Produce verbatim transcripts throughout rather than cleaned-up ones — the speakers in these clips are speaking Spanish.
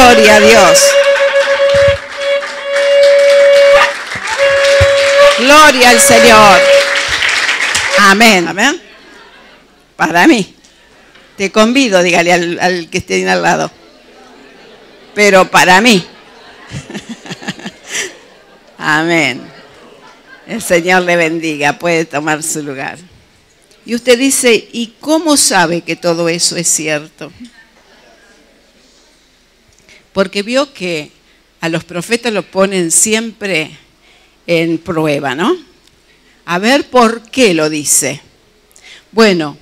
Gloria a Dios. Gloria al Señor. Amén. Amén. Para mí. Te convido, dígale al, al que esté al lado. Pero para mí. Amén. El Señor le bendiga. Puede tomar su lugar. Y usted dice, ¿y cómo sabe que todo eso es cierto? Porque vio que a los profetas los ponen siempre en prueba, ¿no? A ver por qué lo dice. Bueno,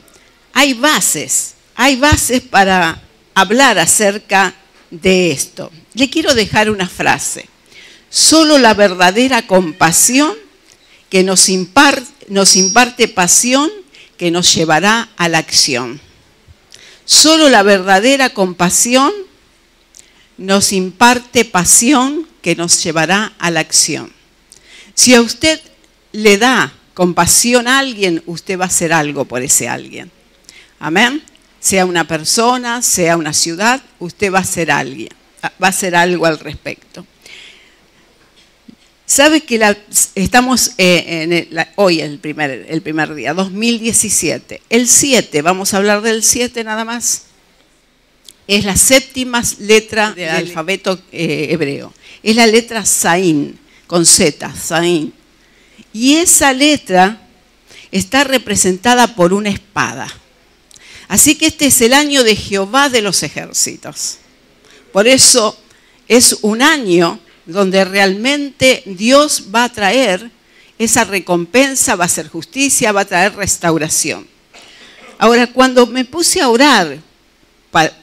hay bases. Hay bases para hablar acerca de esto. Le quiero dejar una frase. Solo la verdadera compasión que nos imparte, nos imparte pasión que nos llevará a la acción. Solo la verdadera compasión nos imparte pasión que nos llevará a la acción. Si a usted le da compasión a alguien, usted va a hacer algo por ese alguien. Amén. Sea una persona, sea una ciudad, usted va a hacer alguien, va a hacer algo al respecto. Sabe que la, estamos eh, en el, la, hoy, el primer, el primer día, dos mil diecisiete. El siete, vamos a hablar del siete nada más. Es la séptima letra del alfabeto eh, hebreo. Es la letra Zain, con Z, Zain. Y esa letra está representada por una espada. Así que este es el año de Jehová de los ejércitos. Por eso es un año donde realmente Dios va a traer esa recompensa, va a hacer justicia, va a traer restauración. Ahora, cuando me puse a orar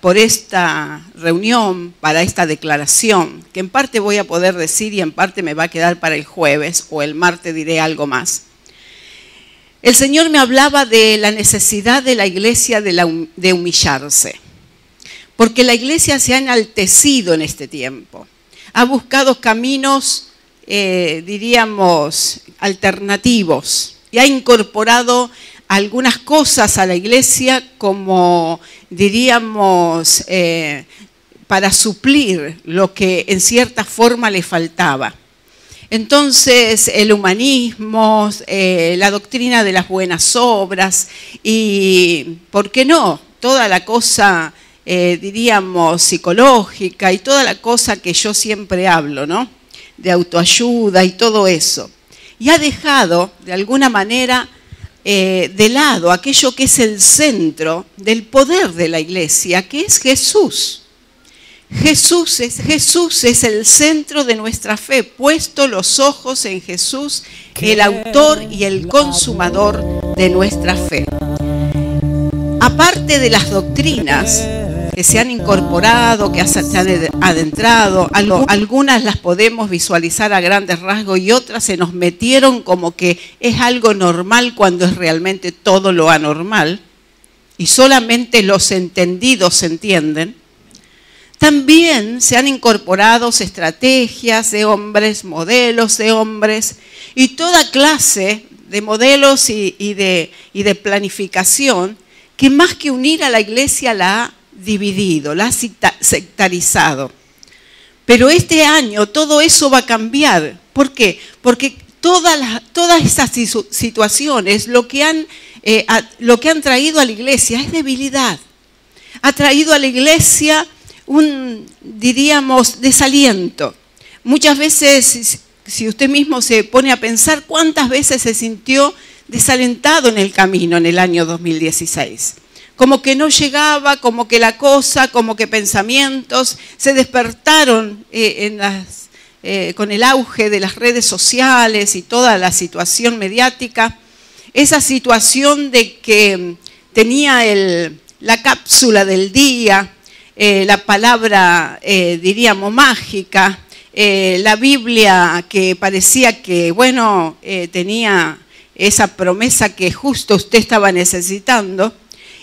por esta reunión, para esta declaración, que en parte voy a poder decir y en parte me va a quedar para el jueves o el martes diré algo más, el Señor me hablaba de la necesidad de la iglesia de, la, de humillarse, porque la iglesia se ha enaltecido en este tiempo. Ha buscado caminos, eh, diríamos, alternativos y ha incorporado algunas cosas a la iglesia como, diríamos, eh, para suplir lo que en cierta forma le faltaba. Entonces, el humanismo, eh, la doctrina de las buenas obras y, ¿por qué no?, toda la cosa Eh, diríamos, psicológica y toda la cosa que yo siempre hablo, ¿no? De autoayuda y todo eso. Y ha dejado, de alguna manera, eh, de lado aquello que es el centro del poder de la iglesia, que es Jesús. Jesús es, Jesús es el centro de nuestra fe, puesto los ojos en Jesús, el autor y el consumador de nuestra fe. Aparte de las doctrinas que se han incorporado, que se han adentrado, algunas las podemos visualizar a grandes rasgos y otras se nos metieron como que es algo normal cuando es realmente todo lo anormal y solamente los entendidos se entienden. También se han incorporado estrategias de hombres, modelos de hombres y toda clase de modelos y, y, de, y de planificación que más que unir a la iglesia la ha dividido, la ha sectarizado. Pero este año todo eso va a cambiar. ¿Por qué? Porque todas, las, todas esas situaciones, lo que, han, eh, a, lo que han traído a la iglesia es debilidad. Ha traído a la iglesia un, diríamos, desaliento. Muchas veces, si usted mismo se pone a pensar, ¿cuántas veces se sintió desalentado en el camino en el año dos mil dieciséis? Como que no llegaba, como que la cosa, como que pensamientos se despertaron eh, en las, eh, con el auge de las redes sociales y toda la situación mediática. Esa situación de que tenía el, la cápsula del día, eh, la palabra, eh, diríamos, mágica, eh, la Biblia que parecía que, bueno, eh, tenía esa promesa que justo usted estaba necesitando.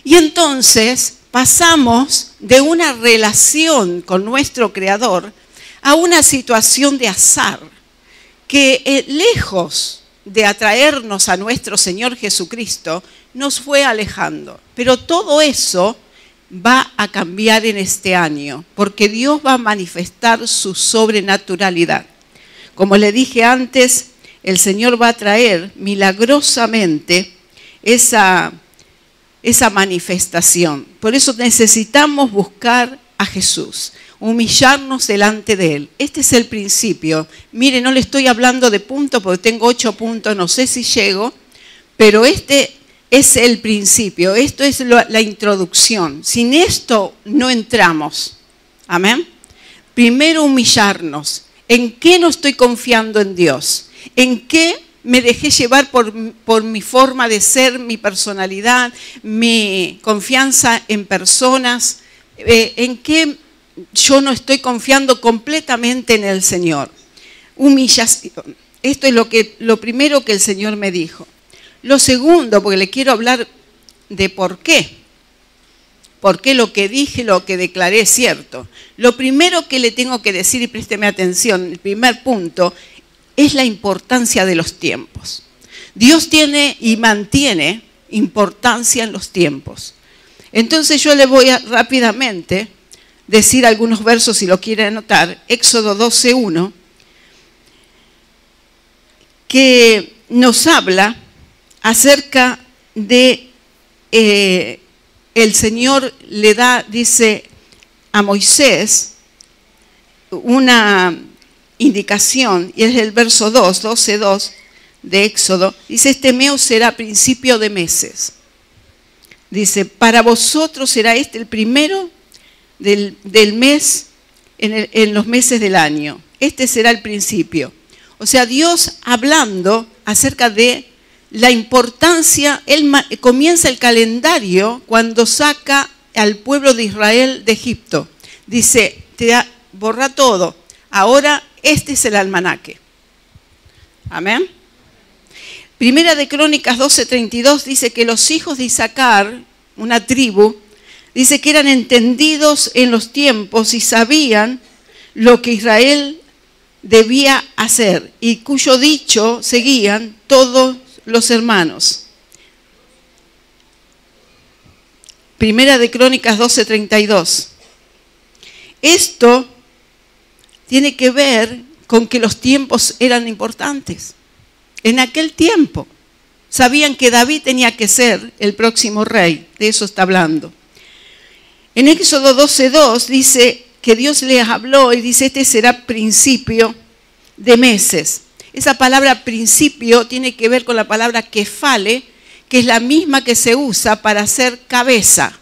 Y entonces pasamos de una relación con nuestro Creador a una situación de azar, que eh, lejos de atraernos a nuestro Señor Jesucristo, nos fue alejando. Pero todo eso va a cambiar en este año, porque Dios va a manifestar su sobrenaturalidad. Como le dije antes, el Señor va a traer milagrosamente esa, esa manifestación. Por eso necesitamos buscar a Jesús, humillarnos delante de Él. Este es el principio. Mire, no le estoy hablando de puntos, porque tengo ocho puntos, no sé si llego, pero este es el principio, esto es lo, la introducción. Sin esto no entramos. Amén. Primero humillarnos. ¿En qué no estoy confiando en Dios? ¿En qué me dejé llevar por, por mi forma de ser, mi personalidad, mi confianza en personas? Eh, ¿En qué yo no estoy confiando completamente en el Señor? Humillación. Esto es lo, que, lo primero que el Señor me dijo. Lo segundo, porque le quiero hablar de por qué. Por qué lo que dije, lo que declaré es cierto. Lo primero que le tengo que decir, y présteme atención, el primer punto, es la importancia de los tiempos. Dios tiene y mantiene importancia en los tiempos. Entonces yo le voy a rápidamente decir algunos versos, si lo quiere anotar. Éxodo doce uno, que nos habla acerca de, eh, el Señor le da, dice, a Moisés una indicación, y es el verso dos, doce dos de Éxodo, dice, este mes será principio de meses. Dice, para vosotros será este el primero del, del mes, en, el, en los meses del año. Este será el principio. O sea, Dios hablando acerca de la importancia, él comienza el calendario cuando saca al pueblo de Israel de Egipto. Dice, te da, borra todo, ahora este es el almanaque. Amén. Primera de Crónicas doce treinta y dos dice que los hijos de Isaacar, una tribu, dice que eran entendidos en los tiempos y sabían lo que Israel debía hacer, y cuyo dicho seguían todos los hermanos. Primera de Crónicas doce treinta y dos. Esto tiene que ver con que los tiempos eran importantes. En aquel tiempo sabían que David tenía que ser el próximo rey, de eso está hablando. En Éxodo doce dos dice que Dios les habló y dice, este será principio de meses. Esa palabra principio tiene que ver con la palabra kefale, que es la misma que se usa para hacer cabeza.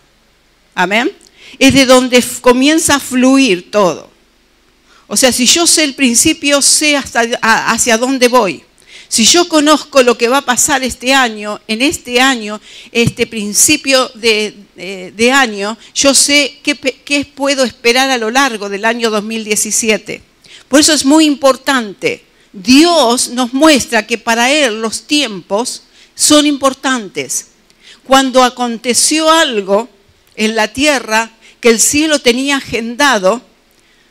Amén. Es de donde comienza a fluir todo. O sea, si yo sé el principio, sé hasta, a, hacia dónde voy. Si yo conozco lo que va a pasar este año, en este año, este principio de, de, de año, yo sé qué, qué puedo esperar a lo largo del año dos mil diecisiete. Por eso es muy importante. Dios nos muestra que para Él los tiempos son importantes. Cuando aconteció algo en la tierra que el cielo tenía agendado,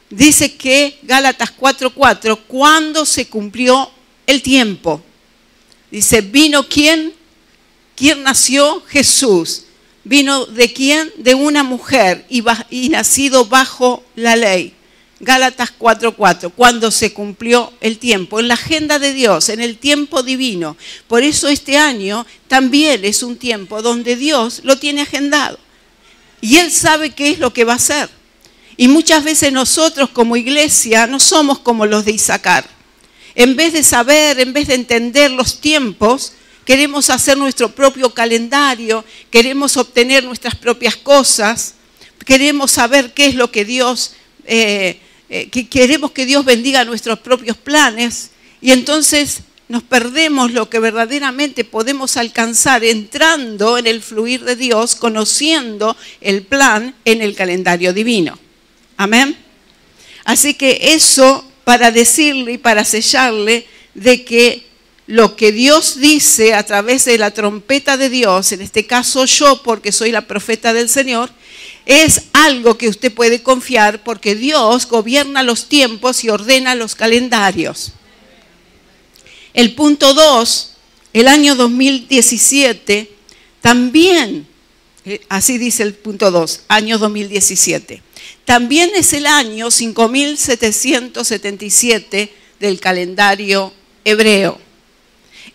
dice que Gálatas cuatro cuatro, cuando se cumplió el tiempo. Dice, ¿vino quién? ¿Quién nació? Jesús. ¿Vino de quién? De una mujer y, y nacido bajo la ley. Gálatas cuatro cuatro, cuando se cumplió el tiempo, en la agenda de Dios, en el tiempo divino. Por eso este año también es un tiempo donde Dios lo tiene agendado. Y Él sabe qué es lo que va a hacer. Y muchas veces nosotros como iglesia no somos como los de Isaacar. En vez de saber, en vez de entender los tiempos, queremos hacer nuestro propio calendario, queremos obtener nuestras propias cosas, queremos saber qué es lo que Dios... Eh, eh, que queremos que Dios bendiga nuestros propios planes, y entonces nos perdemos lo que verdaderamente podemos alcanzar entrando en el fluir de Dios, conociendo el plan en el calendario divino. Amén. Así que eso para decirle y para sellarle de que lo que Dios dice a través de la trompeta de Dios, en este caso yo porque soy la profeta del Señor, es algo que usted puede confiar porque Dios gobierna los tiempos y ordena los calendarios. El punto dos, el año dos mil diecisiete, también Así dice el punto dos, año dos mil diecisiete. También es el año cinco mil setecientos setenta y siete del calendario hebreo.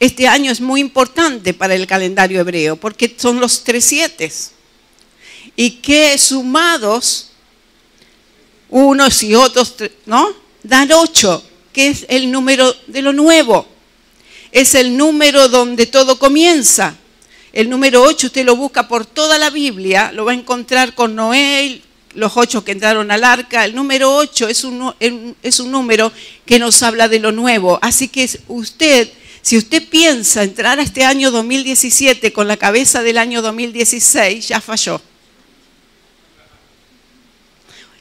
Este año es muy importante para el calendario hebreo porque son los tres siete. Y que sumados, unos y otros, ¿no? Dan ocho, que es el número de lo nuevo. Es el número donde todo comienza. El número ocho, usted lo busca por toda la Biblia, lo va a encontrar con Noé, los ocho que entraron al arca. El número ocho es un, es un número que nos habla de lo nuevo. Así que usted, si usted piensa entrar a este año dos mil diecisiete con la cabeza del año dos mil dieciséis, ya falló.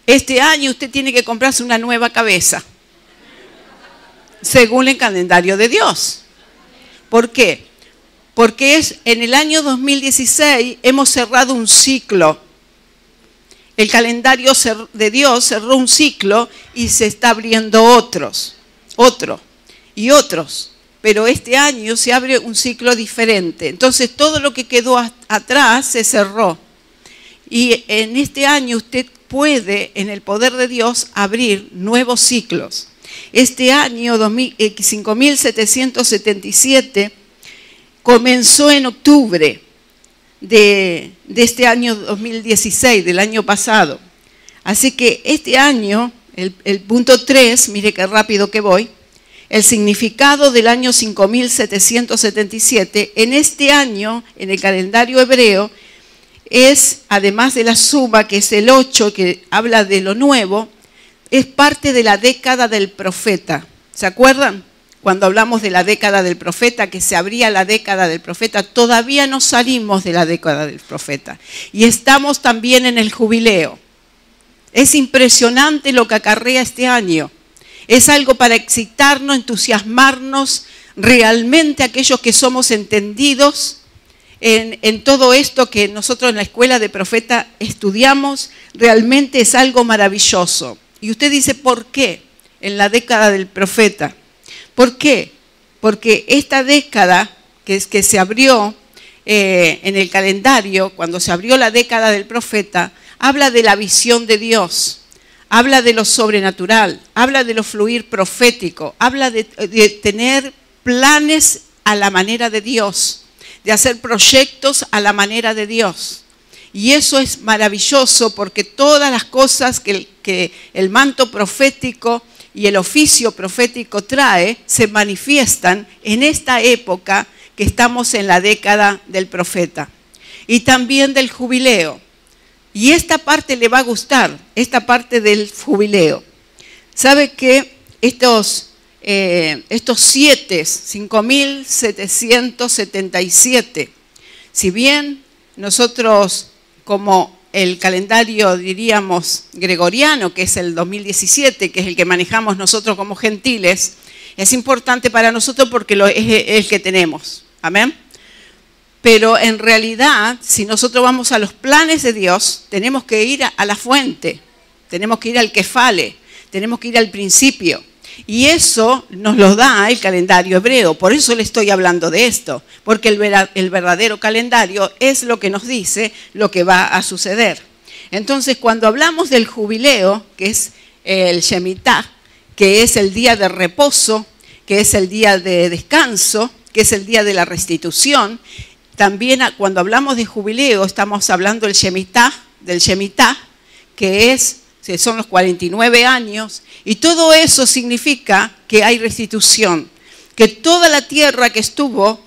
Este año usted tiene que comprarse una nueva cabeza, según el calendario de Dios. ¿Por qué? Porque es, en el año dos mil dieciséis hemos cerrado un ciclo. El calendario de Dios cerró un ciclo y se está abriendo otros, otro y otros. Pero este año se abre un ciclo diferente. Entonces todo lo que quedó atrás se cerró. Y en este año usted puede, en el poder de Dios, abrir nuevos ciclos. Este año cinco mil setecientos setenta y siete comenzó en octubre de, de este año dos mil dieciséis, del año pasado. Así que este año, el, el punto tres, mire qué rápido que voy, el significado del año cinco mil setecientos setenta y siete, en este año, en el calendario hebreo, es, además de la suma, que es el ocho, que habla de lo nuevo, es parte de la década del profeta. ¿Se acuerdan? Cuando hablamos de la década del profeta, que se abría la década del profeta, todavía no salimos de la década del profeta. Y estamos también en el jubileo. Es impresionante lo que acarrea este año. Es algo para excitarnos, entusiasmarnos realmente aquellos que somos entendidos en, en todo esto que nosotros en la escuela de profeta estudiamos. Realmente es algo maravilloso. Y usted dice, ¿por qué? En la década del profeta. ¿Por qué? Porque esta década que, es, que se abrió eh, en el calendario, cuando se abrió la década del profeta, habla de la visión de Dios, habla de lo sobrenatural, habla de lo fluir profético, habla de, de tener planes a la manera de Dios, de hacer proyectos a la manera de Dios. Y eso es maravilloso porque todas las cosas que el, que el manto profético y el oficio profético trae, se manifiestan en esta época que estamos en la década del profeta. Y también del jubileo. Y esta parte le va a gustar, esta parte del jubileo. ¿Sabe que estos, eh, estos siete, cinco mil setecientos setenta y siete, si bien nosotros como el calendario, diríamos, gregoriano, que es el dos mil diecisiete, que es el que manejamos nosotros como gentiles, es importante para nosotros porque lo es el que tenemos. Amén. Pero en realidad, si nosotros vamos a los planes de Dios, tenemos que ir a la fuente, tenemos que ir al kefale, tenemos que ir al principio. Y eso nos lo da el calendario hebreo. Por eso le estoy hablando de esto. Porque el verdadero calendario es lo que nos dice lo que va a suceder. Entonces, cuando hablamos del jubileo, que es el Shemitá, que es el día de reposo, que es el día de descanso, que es el día de la restitución, también cuando hablamos de jubileo estamos hablando del Shemitá, del Shemitá, que es... son los cuarenta y nueve años, y todo eso significa que hay restitución, que toda la tierra que estuvo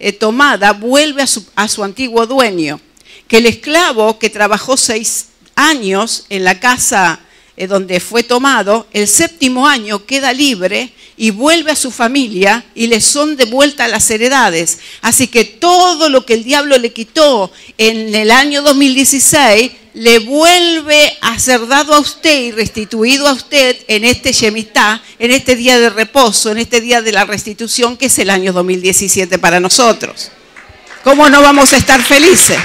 eh, tomada vuelve a su, a su antiguo dueño, que el esclavo que trabajó seis años en la casa eh, donde fue tomado, el séptimo año queda libre y vuelve a su familia y le son devueltas las heredades. Así que todo lo que el diablo le quitó en el año dos mil dieciséis, le vuelve a ser dado a usted y restituido a usted en este Shemitá, en este día de reposo, en este día de la restitución que es el año dos mil diecisiete para nosotros. ¿Cómo no vamos a estar felices?